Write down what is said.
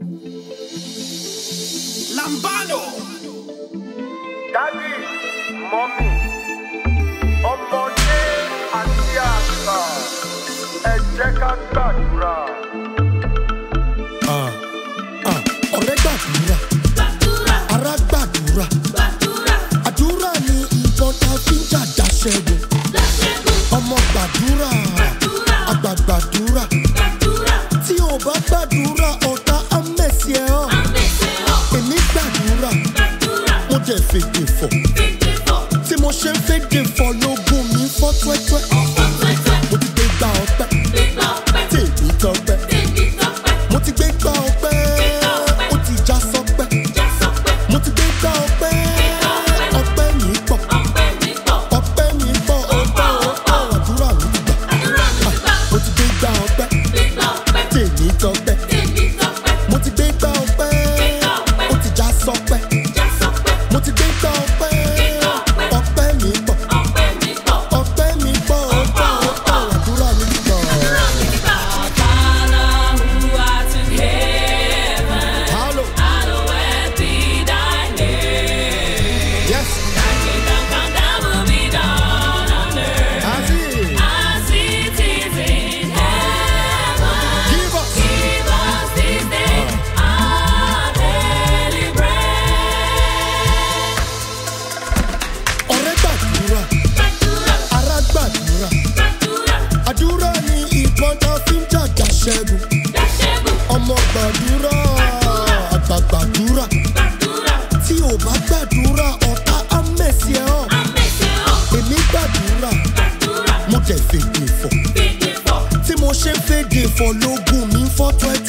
Lambano, Daddy, Mommy, Omoje Atiasa, Ejeka Gbadura. Ọ̀rẹ́ gbàdúrà, ará gbàdúrà, àdúrà ni ìbọn tá a fi ń jàjà ṣẹ́gun. Ọmọ gbàdúrà, àgbà gbàdúrà, tí ò bá gbàdúrà ọ̀tá á mẹ̀sí ẹ̀ hàn. Fede for, tí mo ṣe fede for lógún mi fọ́ tuẹtuẹ. Mo ti gbé gbá ọpẹ́, tèmi tọpẹ́. Mo ti gbé gbá ọpẹ́, ó ti já sọpẹ́. Mo ti gbé gbá ọpẹ́, ọpẹ́ mi pọ̀, ọpẹ́ mi pọ̀. Àdúrà mi ti gbà, mo ti gbé gbá ọpẹ́, tèmi tọpẹ́. Mo ti gbé gbá ọpẹ́, ó ti já sọpẹ́. Ọmọ gbàdúrà, àgbà gbàdúrà, tí ò bá gbàdúrà ọ̀tá á mẹ̀sí ẹ̀ hàn. Èmi gbàdúrà, mo dẹ̀ fèdè fọ̀, tí mo ṣe fèdè fọ̀ lógún mi fọ́ tuẹ̀tuẹ̀.